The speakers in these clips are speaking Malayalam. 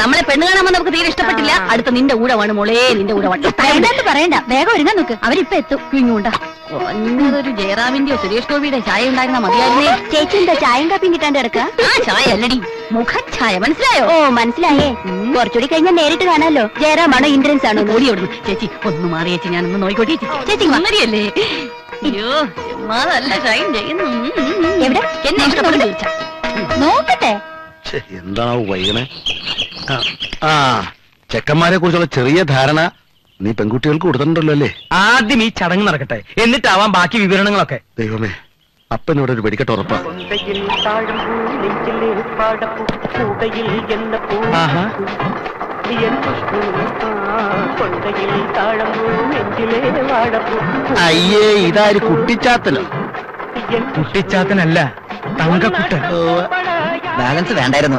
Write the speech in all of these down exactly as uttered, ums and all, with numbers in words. നമ്മളെ പെണ്ണ് കാണാൻ നമുക്ക് തീരെ ഇഷ്ടപ്പെട്ടില്ല. അടുത്ത നിന്റെ കൂടെ വേണം മോളെ, നിന്റെ കൂടെ വേണം. പറയണ്ട, വേഗം ഒരുങ്ങാൻ നോക്ക്, അവരിപ്പ എത്തും. കുഞ്ഞുണ്ടാ ഒരു ജയറാമിന്റെയോ സുരേഷ് ഗോപിയുടെ ചായ ഉണ്ടായിരുന്ന മതിയായിരുന്നേ. ചേച്ചിന്റെ ചായയും കാപ്പിയും കിട്ടാണ്ട് കിടക്ക. ആ ചായ അല്ലടി, മുഖഛായ. മനസ്സിലായോ? ഓ മനസ്സിലായേ. കുറച്ചുകൂടി കഴിഞ്ഞാൽ നേരിട്ട് കാണാമല്ലോ. ജയറാമാണോ ഇന്ദ്രൻസ് ആണോ? ഓടിയോടുന്നു ചേച്ചി, ഒന്ന് മാറി ചേച്ചി, ഞാനൊന്ന് നോക്കിക്കോട്ടെ ചേച്ചി. മാറിയല്ലേ? അയ്യോ നല്ല ഷൈൻ ചെയ്യുന്നു. എവിടെ എന്നെ ഇഷ്ടപ്പെട്ടു ചോദിച്ച നോക്കട്ടെ. എന്താ വൈകണേ? ആ ചെക്കന്മാരെ കുറിച്ചുള്ള ചെറിയ ധാരണ നീ പെൺകുട്ടികൾക്ക് കൊടുത്തിട്ടുണ്ടല്ലോ അല്ലേ? ആദ്യം ഈ ചടങ്ങ് നടക്കട്ടെ, എന്നിട്ടാവാം ബാക്കി വിവരണങ്ങളൊക്കെ. ദൈവമേ, അപ്പനോട് ഒരു വെടിക്കെട്ട് ഉറപ്പാ. അയ്യേ, ഇതാര് കുട്ടിച്ചാത്തനോ? കുട്ടിച്ചാത്തനല്ല, തങ്കക്കുട്ടൻ. ബാലൻസ് വേണ്ടായിരുന്നു.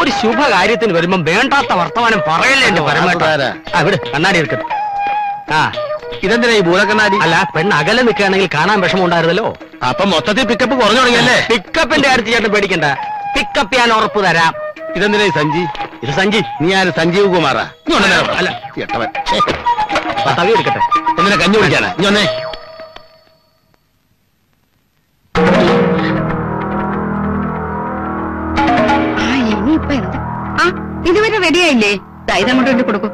ഒരു ശുഭകാര്യത്തിന് വരുമ്പം വേണ്ടാത്ത വർത്തമാനം പറയല്ലേ എന്റെ പരമേട്ടാ. അവിടെ കണ്ണാടി എടുക്കട്ടെ. ആ ഇതെന്തിനാ ഈ ബൂലക്കണ്ണാടി? അല്ല, പെണ്ണ് അകലെ നിൽക്കുകയാണെങ്കിൽ കാണാൻ വിഷമം ഉണ്ടായിരുന്നല്ലോ. അപ്പൊ മൊത്തത്തിൽ പിക്കപ്പ് കുറഞ്ഞു തുടങ്ങിയല്ലേ? പിക്കപ്പിന്റെ കാര്യത്തിൽ ചേട്ടൻ പേടിക്കണ്ട, പിക്കപ്പ് ഞാൻ ഉറപ്പ് തരാം. ഇതെന്തിനാ സഞ്ജി? ഇത് സഞ്ജി? നീ ആര്? സഞ്ജീവ് കുമാറാ? അല്ല, തവി എടുക്കട്ടെ. എന്തിനാ കഞ്ഞി കുടിക്കാനാ? നീ ഒന്നേ ഇതുവരെ റെഡിയായില്ലേ? ഇത് അങ്ങോട്ട് വേണ്ടി കൊടുക്കും.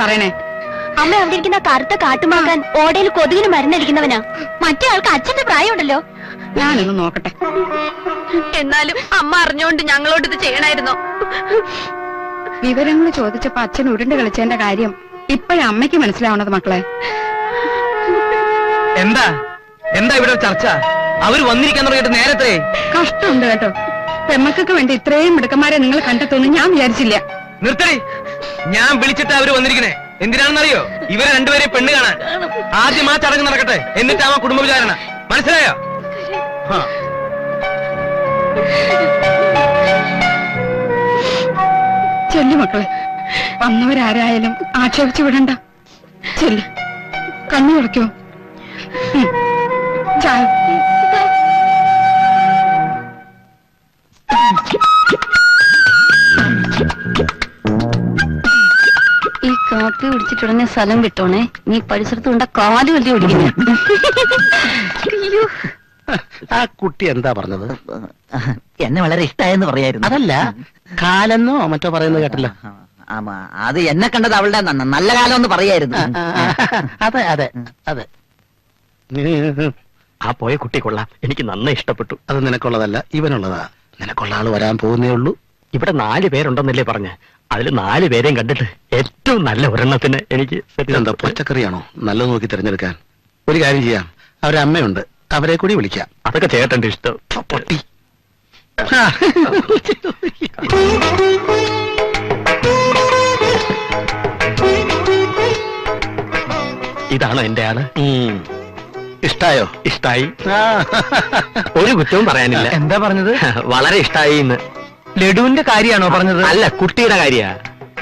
പറയണേ അമ്മ, അവിടെ ഇരിക്കുന്ന കറുത്ത കാട്ടുമാക്കാൻ ഓടയിൽ കൊതുകിന് മരുന്നടിക്കുന്നവനാ. മറ്റേ ആൾക്ക് അച്ഛന്റെ പ്രായമുണ്ടല്ലോ. ഞാനൊന്ന് നോക്കട്ടെ. എന്നാലും അമ്മ അറിഞ്ഞോണ്ട് ഞങ്ങളോട് ഇത് ചെയ്യണായിരുന്നോ? വിവരങ്ങൾ ചോദിച്ചപ്പോ അച്ഛൻ ഉരുണ്ട് കളിച്ചതിന്റെ കാര്യം ഇപ്പോഴാ അമ്മയ്ക്ക് മനസ്സിലാവണത്. മക്കളെ, എന്താ എന്താ ഇവിടെ ചർച്ച? അവര് വന്നിരിക്കാൻ തുടങ്ങിയിട്ട് നേരത്തെ. കഷ്ടമുണ്ട് കേട്ടോ, പെമ്മക്കൊക്കെ വേണ്ടി ഇത്രയും മിടുക്കന്മാരെ നിങ്ങൾ കണ്ടെത്തുമെന്ന് ഞാൻ വിചാരിച്ചില്ല. നിർത്തണേ, ഞാൻ വിളിച്ചിട്ട് അവര് വന്നിരിക്കണേ. എന്തിനാണെന്നറിയോ? ഇവരെ രണ്ടുപേരെ പെണ്ണ് കാണാൻ. ആദ്യം ആ ചടങ്ങ് നടക്കട്ടെ, എന്നിട്ട് ആ കുടുംബ വിചാരണ. മനസ്സിലായോ? ചെല്ലു മക്കളെ, വന്നവരാരായാലും ആക്ഷേപിച്ചു വിടണ്ട. ചെല്ലു, കണ്ണു തുറക്കോ. കാപ്പി കുടിച്ചിട്ടുടനെ സ്ഥലം വിട്ടോണേ. നീ പരിസരത്ത് കൊണ്ട കാല് വലിയ ഓടിക്കുന്നു. ആ കുട്ടി എന്താ പറഞ്ഞത്? എന്നെ വളരെ ഇഷ്ടായെന്ന് പറയായിരുന്നു. അതല്ല, കാലെന്നോ മറ്റോ പറയുന്നത് കേട്ടല്ലോ. അത് എന്നെ കണ്ടത് അവളുടെ നല്ല കാലം എന്ന് പറയായിരുന്നു. അതെ അതെ അതെ. ആ പോയ കുട്ടി കൊള്ളാം, എനിക്ക് നന്നായി ഇഷ്ടപ്പെട്ടു. അത് നിനക്കുള്ളതല്ല, ഇവനുള്ളതാ. നിനക്കുള്ള ആള് വരാൻ പോകുന്നേ ഉള്ളൂ. ഇവിടെ നാല് പേരുണ്ടെന്നല്ലേ പറഞ്ഞ? അതിൽ നാല് പേരെയും കണ്ടിട്ട് ഏറ്റവും നല്ല ഒരെണ്ണത്തിന് എനിക്ക് എന്താ പച്ചക്കറിയാണോ നല്ലത് നോക്കി തിരഞ്ഞെടുക്കാൻ? ഒരു കാര്യം ചെയ്യാം, അവരെ അമ്മയുണ്ട്, അവരെ കൂടി വിളിക്കാം. അതൊക്കെ ചേട്ടന്റെ ഇഷ്ടം. ഇതാണോ എന്റെ ആള്? ഇഷ്ടായോ? ഇഷ്ടായി, ഒരു കുറ്റവും പറയാനില്ല. എന്താ പറഞ്ഞത്? വളരെ ഇഷ്ടായി. ഇന്ന് ലഡുവിന്റെ കാര്യമാണോ പറഞ്ഞത്? അല്ല, കുട്ടിയുടെ കാര്യാ.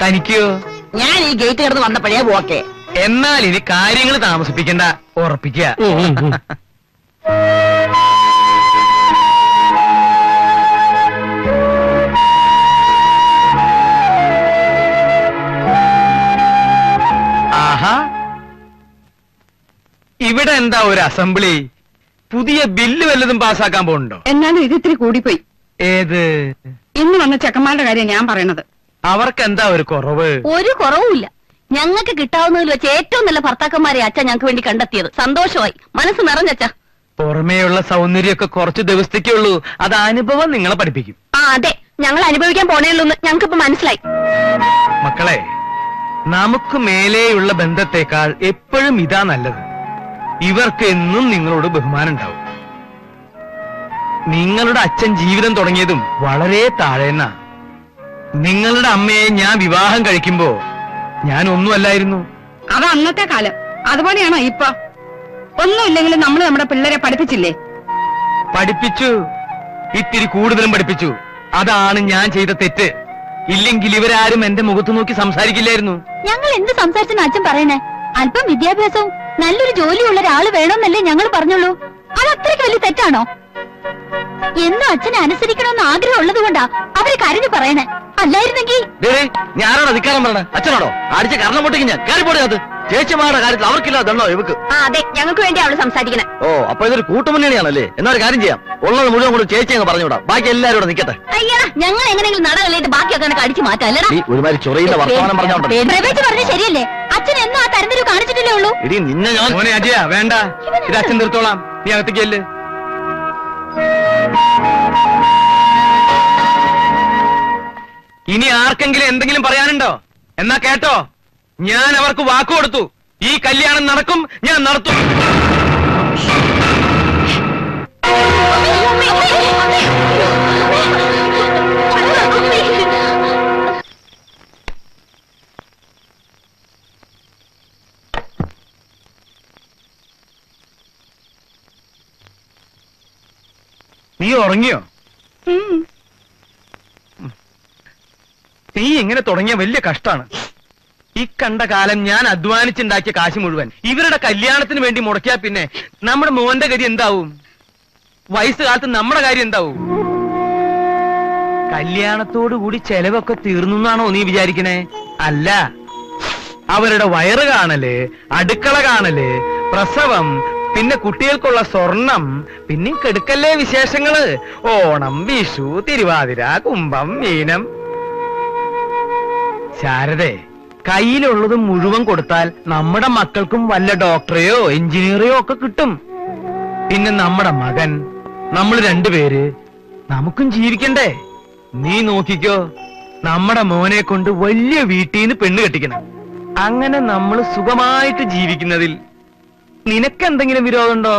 തനിക്കോ? ഞാൻ ഈ ഗേറ്റ് കടന്ന് വന്നപ്പോഴേ പോക്കെ. എന്നാൽ ഇനി കാര്യങ്ങൾ താമസിപ്പിക്കണ്ട, ഉറപ്പിക്ക. ഇവിടെ എന്താ ഒരു അസംബ്ലി? പുതിയ ബില്ല് വല്ലതും പാസ്സാക്കാൻ പോകുന്നുണ്ടോ? എന്നാലും ഇത് ഇത്തിരി കൂടിപ്പോയി. ഏത്? ഇന്ന് വന്ന ചെക്കന്മാരുടെ കാര്യം ഞാൻ പറയണത്. അവർക്ക് എന്താ ഒരു കുറവ്? ഒരു കുറവുമില്ല. ഞങ്ങൾക്ക് കിട്ടാവുന്നതിൽ വെച്ച് ഏറ്റവും നല്ല ഭർത്താക്കന്മാരെ അച്ഛ ഞങ്ങൾക്ക് വേണ്ടി കണ്ടെത്തിയത്. സന്തോഷമായി, മനസ്സ് നിറഞ്ഞച്ച. പുറമേയുള്ള സൗന്ദര്യമൊക്കെ കുറച്ച് ദിവസത്തേക്കേ ഉള്ളൂ, അത് അനുഭവം നിങ്ങളെ പഠിപ്പിക്കും. ആ അതെ, ഞങ്ങൾ അനുഭവിക്കാൻ പോണേയുള്ളൂ. ഞങ്ങൾക്കിപ്പോ മനസ്സിലായി. മക്കളെ, നമുക്ക് മേലെയുള്ള ബന്ധത്തെക്കാൾ എപ്പോഴും ഇതാ നല്ലത്. ഇവർക്ക് എന്നും നിങ്ങളോട് ബഹുമാനം ഉണ്ടാവും. നിങ്ങളുടെ അച്ഛൻ ജീവിതം തുടങ്ങിയതും വളരെ താഴേന്നാ. നിങ്ങളുടെ അമ്മയെ ഞാൻ വിവാഹം കഴിക്കുമ്പോ ഞാൻ ഒന്നുമല്ലായിരുന്നു. അത് അന്നത്തെ കാലം. അതുപോലെയാണോ ഇപ്പൊ? ഒന്നുമില്ലെങ്കിലും നമ്മൾ നമ്മുടെ പിള്ളേരെ പഠിപ്പിച്ചില്ലേ? പഠിപ്പിച്ചു, ഇത്തിരി കൂടുതലും പഠിപ്പിച്ചു. അതാണ് ഞാൻ ചെയ്ത തെറ്റ്. ഇല്ലെങ്കിൽ ഇവരാരും എന്റെ മുഖത്ത് നോക്കി സംസാരിക്കില്ലായിരുന്നു. ഞങ്ങൾ എന്ത് സംസാരിച്ചെന്ന് അച്ഛൻ പറയണേ? അല്പം വിദ്യാഭ്യാസവും നല്ലൊരു ജോലിയുള്ള ഒരാള് വേണമെന്നല്ലേ ഞങ്ങൾ പറഞ്ഞുള്ളൂ. അത് അത്രയ്ക്ക് വലിയ തെറ്റാണോ? എന്നും അച്ഛനെ അനുസരിക്കണമെന്ന് ആഗ്രഹം ഉള്ളത് കൊണ്ടാ അവര് കരഞ്ഞു പറയണേ. അല്ലായിരുന്നെങ്കിൽ ഞാനോട് അധികാരം പറയണേ? അച്ഛനോടോ? അടിച്ച കരണം പൊട്ടിക്ക് ഞാൻ കയറിപ്പോടത്. ചേച്ചിമാരുടെ കാര്യത്തിൽ അവർക്കില്ലാതോ ഇവക്ക്? ആ അതെ, ഞങ്ങൾക്ക് വേണ്ടി അവള് സംസാരിക്കണേ. ഓ, അപ്പൊ ഇതൊരു കൂട്ടുമുന്നണിയാണല്ലേ? എന്നൊരു കാര്യം ചെയ്യാം, ഉള്ളത് മുഴുവൻ കൂടി ചേച്ചി അങ്ങ് പറഞ്ഞുകൂടാ, ബാക്കി എല്ലാരും ഇവിടെ നിക്കട്ടെ. അയ്യാ, ഞങ്ങൾ എങ്ങനെയെങ്കിലും നടകളിട്ട് ബാക്കിയൊക്കെ അടിച്ചു മാറ്റാല്ലേ? ഒരുമാതിരി ചൊറിയുന്ന വർത്തമാനം പറഞ്ഞോട്ടെ. ശരിയല്ലേ? അച്ഛൻ എന്നും ആ തരംതിരിവ് കാണിച്ചിട്ടില്ലേ ഉള്ളൂ. ഇടി നിന്നെ ഞാൻ വേണ്ട, ഇത് അച്ഛൻ നിർത്തോളാം. നീ അകത്തേക്കല്ലേ. ഇനി ആർക്കെങ്കിലും എന്തെങ്കിലും പറയാനുണ്ടോ? എന്നാ കേട്ടോ, ഞാൻ അവർക്ക് വാക്കു കൊടുത്തു. ഈ കല്യാണം നടക്കും, ഞാൻ നടത്തും. നീ ഉറങ്ങിയോ? നീ ഇങ്ങനെ തുടങ്ങിയ വലിയ കഷ്ടാണ്. ഈ കണ്ട കാലം ഞാൻ അധ്വാനിച്ചുണ്ടാക്കിയ കാശ് മുഴുവൻ ഇവരുടെ കല്യാണത്തിന് വേണ്ടി മുടക്കിയാ പിന്നെ നമ്മുടെ മോന്റെ ഗതി എന്താവും? വയസ്സുകാലത്ത് നമ്മുടെ കാര്യം എന്താവും? കല്യാണത്തോടു കൂടി ചെലവൊക്കെ തീർന്നു എന്നാണോ നീ വിചാരിക്കണേ? അല്ല, അവരുടെ വയറ് കാണല്, അടുക്കള കാണല്, പ്രസവം, പിന്നെ കുട്ടികൾക്കുള്ള സ്വർണം, പിന്നെ കെടുക്കല്ലേ വിശേഷങ്ങള്, ഓണം, വിഷു, തിരുവാതിര, കുംഭം, മീനം. ശാരദേ, കയ്യിലുള്ളത് മുഴുവൻ കൊടുത്താൽ നമ്മുടെ മക്കൾക്കും വല്ല ഡോക്ടറെയോ എഞ്ചിനീയറെയോ ഒക്കെ കിട്ടും. പിന്നെ നമ്മുടെ മകൻ, നമ്മൾ രണ്ടുപേര്, നമുക്കും ജീവിക്കണ്ടേ? നീ നോക്കിക്കോ, നമ്മുടെ മോനെ കൊണ്ട് വലിയ വീട്ടിൽ നിന്ന് പെണ്ണ് കെട്ടിക്കണം. അങ്ങനെ നമ്മൾ സുഖമായിട്ട് ജീവിക്കുന്നതിൽ നിനക്കെന്തെങ്കിലും വിരോധമുണ്ടോ?